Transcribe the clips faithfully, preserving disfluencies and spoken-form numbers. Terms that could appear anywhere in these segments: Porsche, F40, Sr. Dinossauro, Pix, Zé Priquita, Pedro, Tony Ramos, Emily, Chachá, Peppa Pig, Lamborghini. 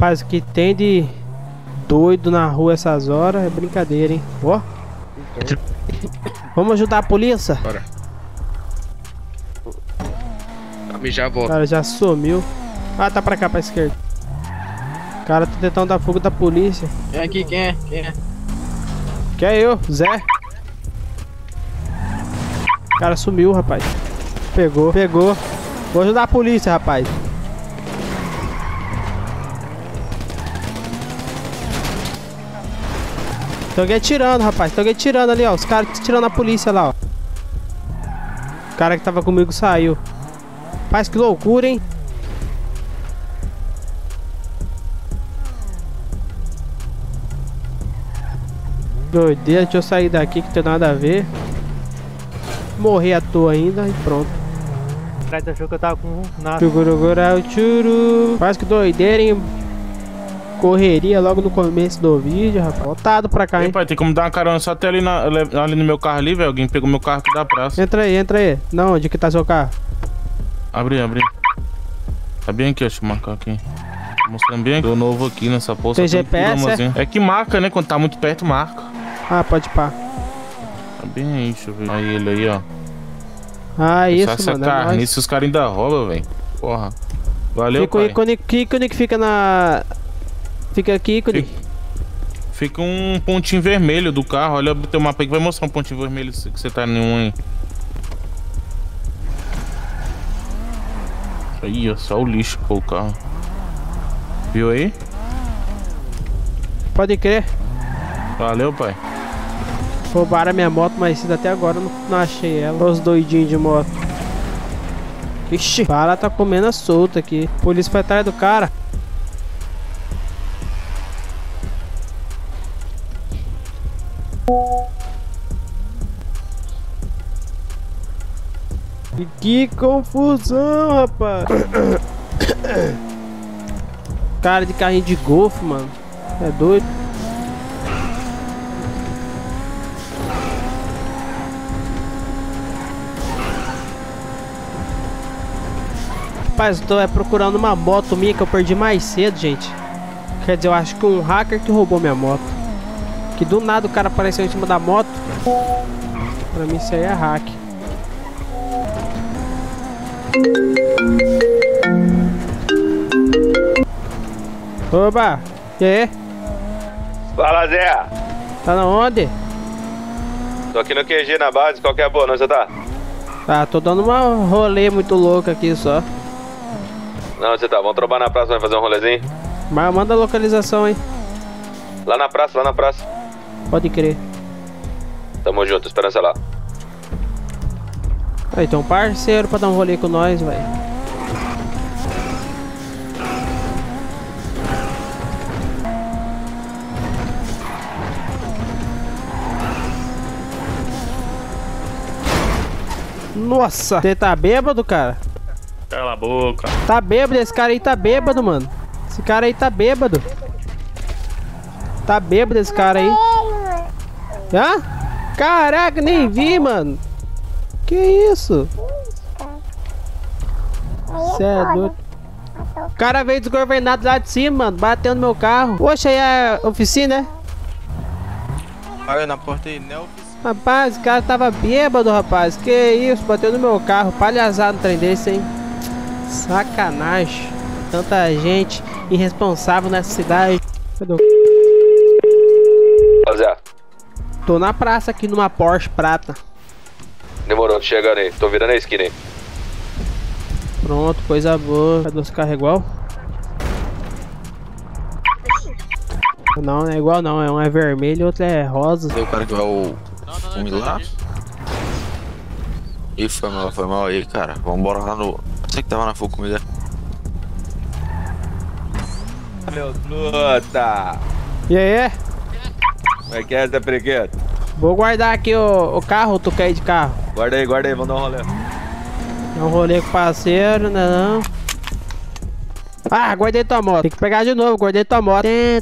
Rapaz, o que tem de doido na rua essas horas é brincadeira, hein? Ó. Então. Vamos ajudar a polícia? Bora. Já volta. Cara, já sumiu. Ah, tá pra cá, pra esquerda. Cara, tô tentando dar fogo da polícia. É aqui, quem é? Quem é? Que é eu, Zé. Cara, sumiu, rapaz. Pegou, pegou. Vou ajudar a polícia, rapaz. Tem alguém atirando, rapaz. Tem alguém atirando ali, ó. Os caras tirando a polícia lá, ó. O cara que tava comigo saiu. Rapaz, que loucura, hein? Doideira, deixa eu sair daqui que tem nada a ver. Morri à toa ainda e pronto. Atrás achou que eu tava com nada. Tchuru. Rapaz, que doideira, hein? Correria logo no começo do vídeo, rapaz. Voltado pra cá, hein? Ei, pai, tem como dar uma carona só até ali, na, ali no meu carro ali, velho. Alguém pegou meu carro aqui da praça. Entra aí, entra aí. Não, onde que tá seu carro? Abri, abri. Tá bem aqui, acho que marcar aqui. Mostrando bem aqui. Tô novo aqui nessa bolsa. Tem G P S, é? É que marca, né? Quando tá muito perto, marca. Ah, pode pá. Tá bem aí, deixa eu ver. Aí ele aí, ó. Ah, é isso, essa mano. Essa carne, se os caras ainda roubam, velho. Porra. Valeu, fica pai. Fica o ícone que fica na... Fica aqui, ícone. Fica... fica um pontinho vermelho do carro. Olha o teu mapa aí que vai mostrar um pontinho vermelho que você tá em um aí. Aí, ó, só o lixo, pô, o carro. Viu aí? Pode crer. Valeu, pai. Roubaram a minha moto mais cedo, até agora não, não achei ela. Os doidinhos de moto. Ixi, o cara tá comendo a solta aqui. A polícia foi atrás do cara. Que confusão, rapaz. Cara de carrinho de golfe, mano. É doido. Rapaz, eu tô é, procurando uma moto minha que eu perdi mais cedo, gente. Quer dizer, eu acho que um hacker que roubou minha moto. Que do nada o cara apareceu em cima da moto. Pra mim isso aí é hack. Oba, e aí? Fala, Zé. Tá na onde? Tô aqui no Q G na base, qual que é a boa, não, você tá? Tá, tô dando um rolê muito louco aqui só. Não, você tá, vamos trocar na praça, vai fazer um rolezinho? Mas manda a localização, hein? Lá na praça, lá na praça. Pode crer. Tamo junto, esperança lá. Aí tem um parceiro pra dar um rolê com nós, velho. Nossa, você tá bêbado, cara? Cala a boca. Tá bêbado, esse cara aí tá bêbado, mano. Esse cara aí tá bêbado. Tá bêbado esse cara aí. Hã? Caraca, nem vi, mano. Que isso? Cê é doido. O cara veio desgovernado lá de cima, mano. Bateu no meu carro. Poxa, aí é oficina, né? Olha na porta aí, não é oficina. Rapaz, o cara tava bêbado, rapaz. Que isso? Bateu no meu carro. Palhaçada no trem desse, hein? Sacanagem. Tanta gente irresponsável nessa cidade. Cadê o... Tô na praça aqui numa Porsche prata. Demorou, chegando aí. Tô virando a esquina aí. Pronto, coisa boa. Cadê os carros igual? Não, não é igual não. Um é vermelho e outro é rosa. Cadê o cara que vai o... o Milá? Ih, foi mal, foi mal aí, cara. Vambora lá no... Você que tava na fuga comigo, né? Meu luta! E aí? Como é que é, Zé Priquita? Vou guardar aqui o, o carro, tu quer ir de carro? Guarda aí, guarda aí, vamos dar um rolê. Dá um rolê com o parceiro, né não? Ah, guardei tua moto. Tem que pegar de novo, guardei tua moto. Eu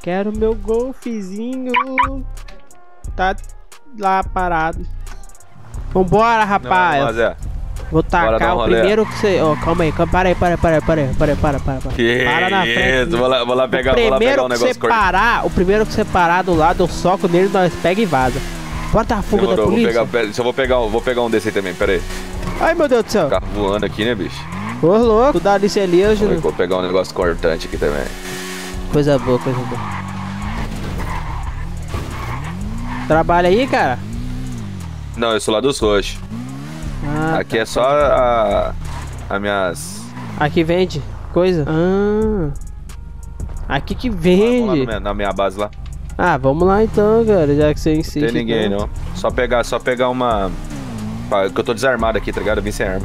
quero meu golfezinho. Tá lá parado. Vambora, rapaz. Não, não, não, Vou tacar o primeiro que você... Oh, calma aí, para aí, para aí, para aí, para aí, para aí, para, para, para. Que para na frente. Vou lá, vou lá pegar, vou lá pegar um negócio corto. O primeiro que você parar do lado, eu soco nele, nós pega e vaza. Bota a fuga. Demorou, da polícia. Vou pegar, só vou pegar, um, vou pegar um desse aí também, pera aí. Ai, meu Deus do céu. O carro voando aqui, né, bicho? Ô, louco, dá ali, você ali, eu vou pegar um negócio cortante aqui também. Coisa boa, coisa boa. Trabalha aí, cara? Não, eu sou lá dos roxos. Ah, aqui tá, é só a, a minhas... Aqui vende coisa? Ah, aqui que vende. Vamos lá, vamos lá na, minha, na minha base lá. Ah, vamos lá então, cara, já que você insiste. Não tem ninguém, então. Não. Só pegar, só pegar uma... Que eu tô desarmado aqui, tá ligado? Eu vim sem arma.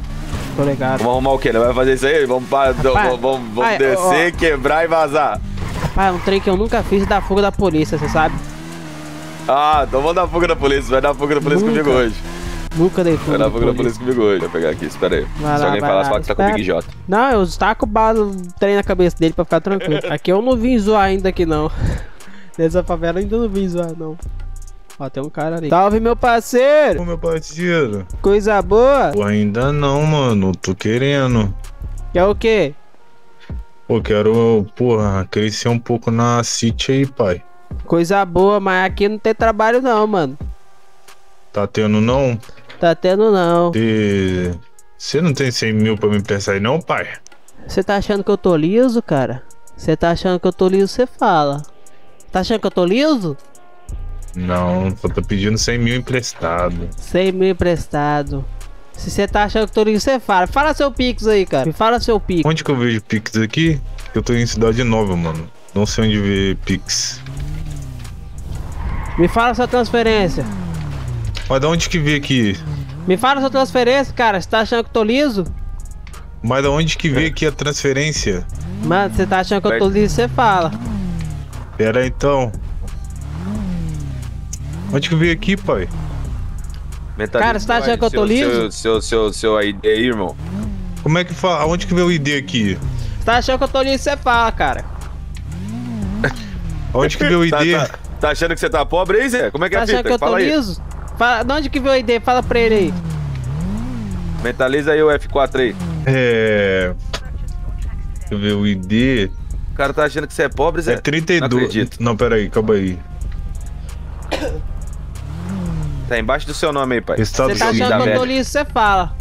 Tô ligado. Vamos arrumar o quê? Não vai fazer isso aí? Vamos, rapaz, vamos, vamos, vamos ai, descer, ó, quebrar e vazar. Rapaz, um trem que eu nunca fiz da fuga da polícia, você sabe? Ah, então vamos dar fuga da polícia. Vai dar fuga da polícia nunca. Comigo hoje. Nunca dei fuga. Vai dar fuga da polícia comigo hoje. Vou pegar aqui, espera aí. Vai Se lá, alguém falar, só que tá com o Big J. Não, eu taco o balo, trem na cabeça dele pra ficar tranquilo. Aqui eu não vim zoar ainda aqui não. Nessa favela ainda não vim zoar não. Ó, tem um cara ali. Salve, meu parceiro! Ô, meu parceiro! Coisa boa? Pô, ainda não, mano. Tô querendo. Quer o quê? Pô, quero, porra, crescer um pouco na City aí, pai. Coisa boa, mas aqui não tem trabalho não, mano. Tá tendo não? Tá tendo não. Você não tem cem mil pra me emprestar aí não, pai? Você tá achando que eu tô liso, cara? Você tá achando que eu tô liso, você fala. Tá achando que eu tô liso? Não, eu tô pedindo cem mil emprestado. cem mil emprestado. Se você tá achando que eu tô liso, você fala. Fala seu Pix aí, cara. Fala seu Pix. Onde que eu vejo Pix aqui? Eu tô em Cidade Nova, mano. Não sei onde ver Pix. Me fala sua transferência. Mas da onde que vê aqui? Me fala sua transferência, cara. Você tá achando que eu tô liso? Mas da onde que vê aqui a transferência? Mano, você tá achando que eu tô liso, você fala. Pera aí, então. Onde que veio aqui, pai? Metade, cara, você tá achando que eu tô liso? Seu, seu, seu, seu I D aí, irmão. Como é que fala? Onde que veio o I D aqui? Você tá achando que eu tô liso, você fala, cara. Onde que veio o I D? Tá, tá, tá achando que você tá pobre aí, Zé? Como é que tá é a fita? Tá achando que eu fala tô aí. Liso? Fala, de onde que veio o I D? Fala pra ele aí. Mentaliza aí o F quatro aí. É... Deixa eu ver o I D... O cara tá achando que você é pobre, Zé? É trinta e dois. Não acredito. Não, pera aí, calma aí. Tá embaixo do seu nome aí, pai. Você tá achando que eu tô liso, você fala.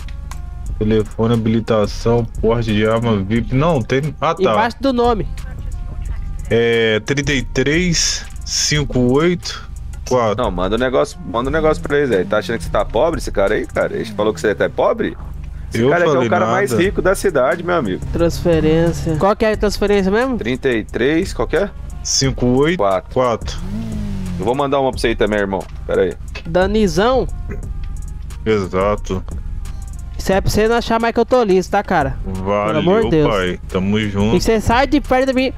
Telefone, habilitação, porte de arma, V I P. Não, tem... Ah, tá. Embaixo do nome. É... trinta e três, cinquenta e oito, quatro. Não, manda um negócio, manda um negócio pra ele, Zé. Tá achando que você tá pobre, esse cara aí, cara? Ele falou que você tá pobre? Esse eu cara é o cara nada. Mais rico da cidade, meu amigo. Transferência. Qual que é a transferência mesmo? trinta e três, qual que é? cinco oito quatro. Eu vou mandar uma pra você aí também, irmão. Pera aí. Danizão? Exato. Isso é pra você não achar mais que eu tô liso, tá, cara? Valeu, pelo amor de Deus. Pai. Tamo junto. E você sai de perto de mim.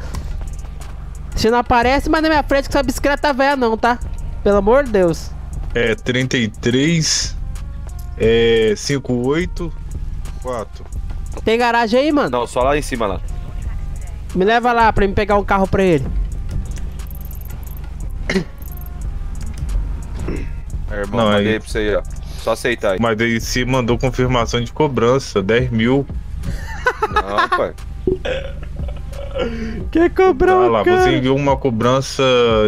Você não aparece mais na minha frente que essa bicicleta tá velha não, tá? Pelo amor de Deus. É, trinta e três... É... cinco oito quatro. Tem garagem aí, mano? Não, só lá em cima, lá. Me leva lá pra me pegar um carro pra ele. É, irmão, não, mandei aí pra você aí, ó. Só aceitar aí. Mas aí se mandou confirmação de cobrança, dez mil. Não, pai. Que cobrança? Olha lá, cara, você enviou uma cobrança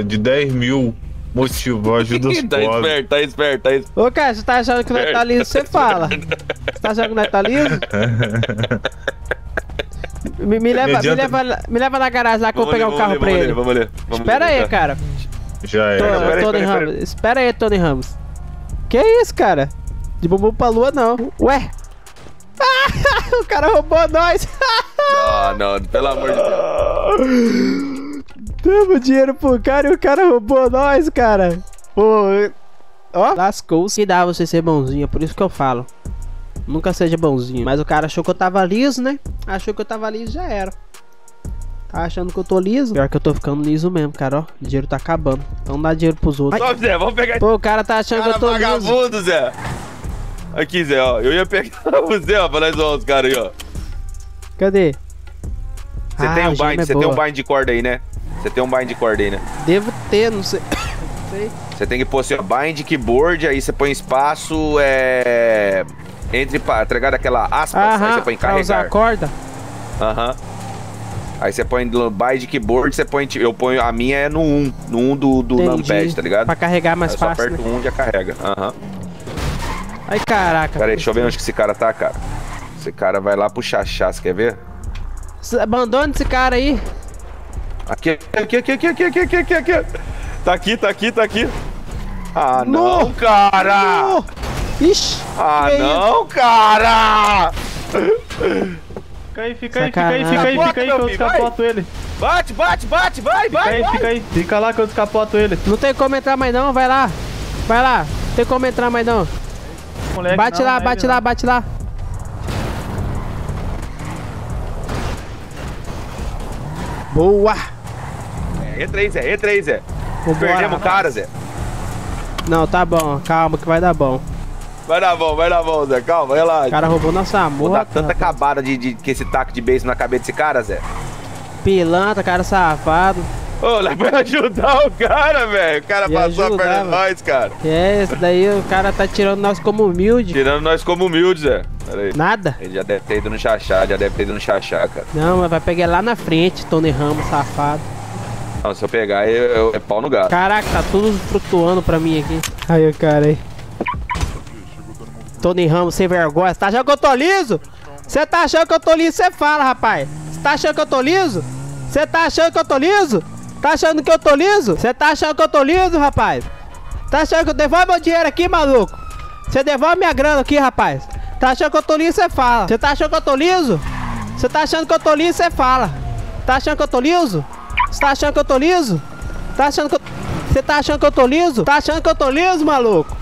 de dez mil. Motivo, ajuda os pobres. Tá esperto, tá esperto, tá esperto. Ô, cara, você tá achando que nós tá liso, você fala. Você tá achando que nós tá liso? me, me, leva, me, leva, me leva na garagem lá que eu vou pegar um carro pra ele. Vamos ler, vamos ler. Espera aí, cara. Já é. Tony Ramos. Espera aí, Tony Ramos. Que isso, cara? De bumbum pra lua, não. Ué? O cara roubou nós. Não, não, pelo amor de Deus. Damos dinheiro pro cara e o cara roubou nós, cara. Pô, ó. Lascou. Que dá você ser bonzinho, por isso que eu falo. Nunca seja bonzinho. Mas o cara achou que eu tava liso, né? Achou que eu tava liso, já era. Tá achando que eu tô liso? Pior que eu tô ficando liso mesmo, cara, ó. O dinheiro tá acabando. Então dá dinheiro pros outros. Só, Zé, vamos pegar... Pô, o cara tá achando cara que eu tô liso. Vagabundo, Zé. Aqui, Zé, ó. Eu ia pegar o Zé, ó, pra nós zoar os caras aí, ó. Cadê? Você ah, tem um bind, você é tem um bind de corda aí, né? Você tem um bind de corda aí, né? Devo ter, não sei. Não sei. Você tem que pôr assim, ó, bind, keyboard, aí você põe espaço, é... Entre para entregar aquela aspas, aham, aí você põe carregar. Usar a corda. Aham. Aí você põe by de keyboard, você põe. Eu ponho. A minha é no um. No um do, do numpad, tá ligado? Pra carregar mais fácil. Só aperto o um já carrega. Aham. Ai, caraca. Peraí, deixa eu ver onde que esse cara tá, cara. Esse cara vai lá pro Chachá, você quer ver? Abandona esse cara aí. Aqui, aqui, aqui, aqui, aqui, aqui, aqui, aqui. Tá aqui, tá aqui, tá aqui. Ah, não, não cara! Não. Ixi! Ah, não, cara! Fica aí, fica aí, fica aí, fica aí, fica aí, que eu descapoto ele. Bate, bate, bate, vai, vai! Fica aí, fica aí. Fica lá que eu descapoto ele. Não tem como entrar mais não, vai lá. Vai lá, não tem como entrar mais não. Moleque, bate lá, bate lá, bate lá. Boa! É, entra aí, Zé, entra aí, Zé. Perdemos o cara, Zé. Não, tá bom, calma que vai dar bom. Vai dar bom, vai dar bom, Zé, calma, relaxa. O cara roubou nossa moto. Tá tanta acabada de, de, que esse taco de beijo na cabeça desse cara, Zé. Pilantra, cara safado. Ô, dá pra ajudar o cara, velho. O cara e passou ajudar, a perna de nós, cara. É, isso daí o cara tá tirando nós como humilde. Tirando nós como humilde, Zé. Pera aí. Nada. Ele já deve ter ido no Chachá, já deve ter ido no Chachá, cara. Não, mas vai pegar lá na frente, Tony Ramos, safado. Não, se eu pegar, eu, eu, é pau no gato. Caraca, tá tudo flutuando pra mim aqui. Aí o cara aí. Tony Ramos sem vergonha. Você tá achando que eu tô liso? Você tá achando que eu tô liso? Você fala, rapaz. Você tá achando que eu tô liso? Você tá achando que eu tô liso? Tá achando que eu tô liso? Você tá achando que eu tô liso, rapaz? Tá achando que eu devolvo meu dinheiro aqui, maluco? Você devolve minha grana aqui, rapaz? Tá achando que eu tô liso, você fala. Você tá achando que eu tô liso? Você tá achando que eu tô liso, você fala. Tá achando que eu tô liso? Você tá achando que eu tô liso? Tá achando que eu... Você tá achando que eu tô liso? Tá achando que eu tô liso, maluco?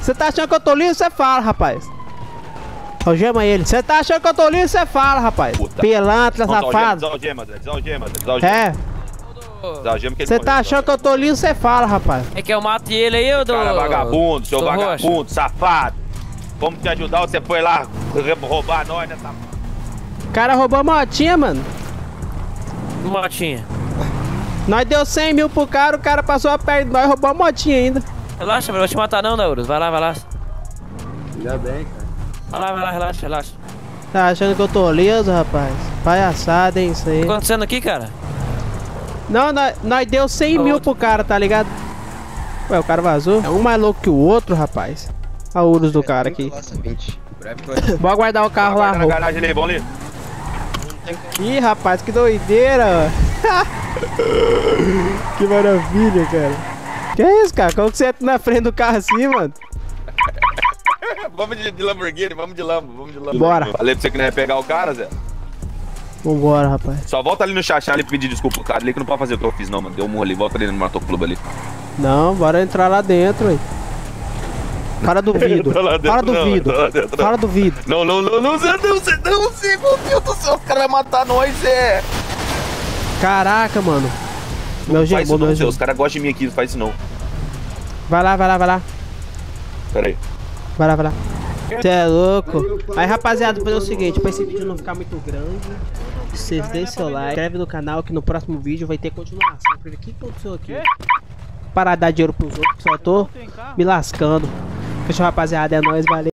Você tá achando que eu tô liso, você fala, rapaz. Algema ele. Você tá achando que eu tô liso, você fala, rapaz. Puta. Pilantra, safado. Desalgema, desalgema, desalgema. É. Você tá achando que eu tô liso, você fala, rapaz. É que eu mato ele aí, eu dou... Cara vagabundo, seu vagabundo, safado. Vamos te ajudar, você foi lá roubar nós nessa... O cara roubou a motinha, mano. Motinha. Nós deu cem mil pro cara, o cara passou a perna de nós e roubou a motinha ainda. Relaxa, eu não vou te matar não, Neuros. Vai lá, vai lá. Ainda bem, cara. Vai lá, vai lá, relaxa, relaxa. Tá achando que eu tô liso, rapaz? Palhaçada, hein, isso aí. O que tá acontecendo aqui, cara? Não, nós, nós deu cem mil pro cara, tá ligado? Ué, o cara vazou. É um mais louco que o outro, rapaz. A urus do cara aqui. Bora guardar o carro lá. Na garagem ali, bom ali. Ih, rapaz, que doideira. Que maravilha, cara. Que é isso, cara? Como que você entra na frente do carro assim, mano? Vamos de, de Lamborghini, vamos de Lambo, vamos de Lambo. Bora. Falei pra você que não ia pegar o cara, Zé. Vambora, rapaz. Só volta ali no Chachá ali e pedir desculpa pro cara ali que não pode fazer o que eu fiz não, mano. Deu um murro ali, volta ali no motoclube ali. Não, bora entrar lá dentro, aí. Para do vidro. Para do vidro. Para do vidro. Não, não, não, não, Zé, não, Zé, não, Zé, meu Deus do céu, os caras vão matar nós, Zé. Caraca, mano. Meu gemou, meu gemou. Os caras gostam de mim aqui, não faz isso não. Vai lá, vai lá, vai lá. Pera aí. Vai lá, vai lá. Você é louco. Aí, rapaziada, vou fazer o seguinte, pra esse vídeo não ficar muito grande... Vocês deixem seu like, inscreve no canal que no próximo vídeo vai ter continuação. O que aconteceu aqui? Parar de dar dinheiro pros outros, que só tô me lascando. Fechou, rapaziada, é nóis, valeu.